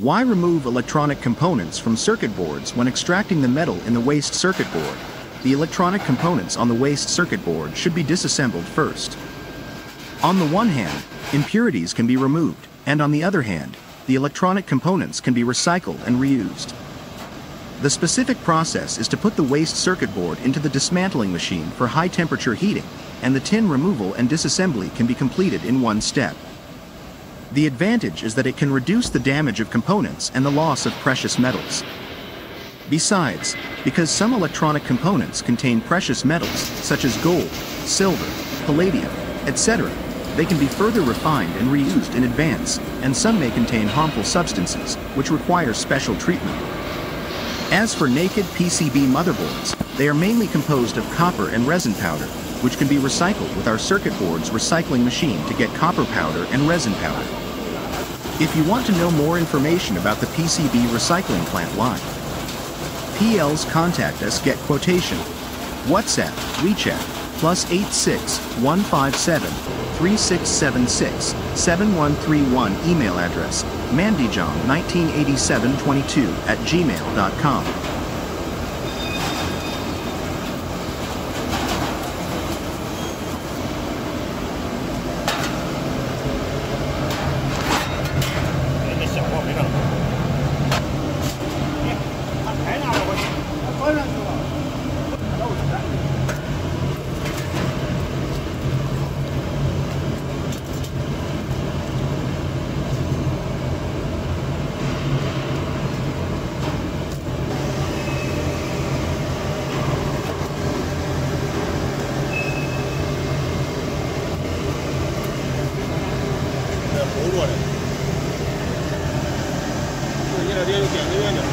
Why remove electronic components from circuit boards when extracting the metal in the waste circuit board? The electronic components on the waste circuit board should be disassembled first. On the one hand, impurities can be removed, and on the other hand, the electronic components can be recycled and reused. The specific process is to put the waste circuit board into the dismantling machine for high-temperature heating, and the tin removal and disassembly can be completed in one step. The advantage is that it can reduce the damage of components and the loss of precious metals. Besides, because some electronic components contain precious metals, such as gold, silver, palladium, etc., they can be further refined and reused in advance, and some may contain harmful substances, which require special treatment. As for naked PCB motherboards, they are mainly composed of copper and resin powder, which can be recycled with our circuit board's recycling machine to get copper powder and resin powder. If you want to know more information about the PCB recycling plant line, PLs contact us, get quotation, WhatsApp, WeChat, +86 157 3676 7131, email address, mandyzhang198722@gmail.com. Gracias.